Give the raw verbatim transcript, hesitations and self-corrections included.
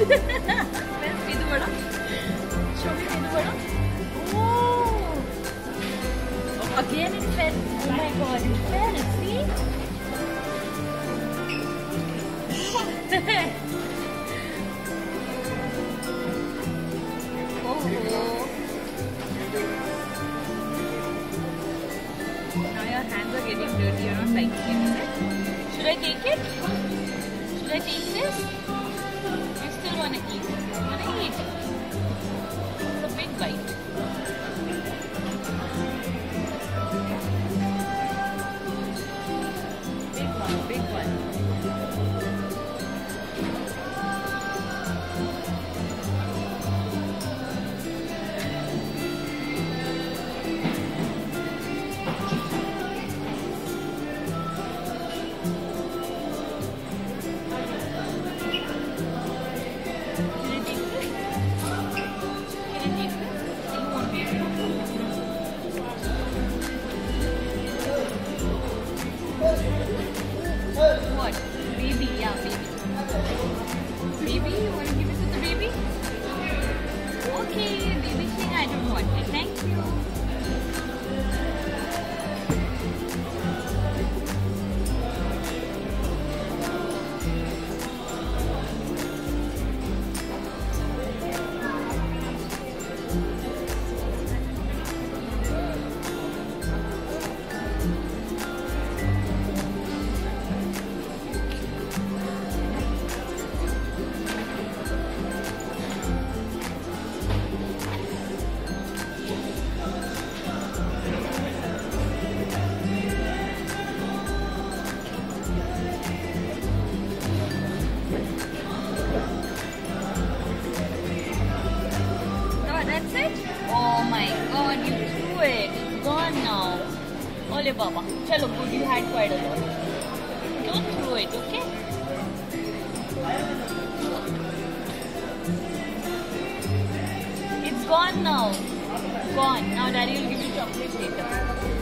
Please do it up. Show me do it up. Oh! Again it fell. Oh my god, it fell. See? What the heck? Oh. Now your hands are getting dirty. You're not liking it. Should I take it? Should I take this? I want to eat. I want to eat. It's a big bite. Big one, big one. Baba, chalo, good, you had quite a lot. Don't throw it, okay? It's gone now. Gone. Now Daddy will give you chocolate later.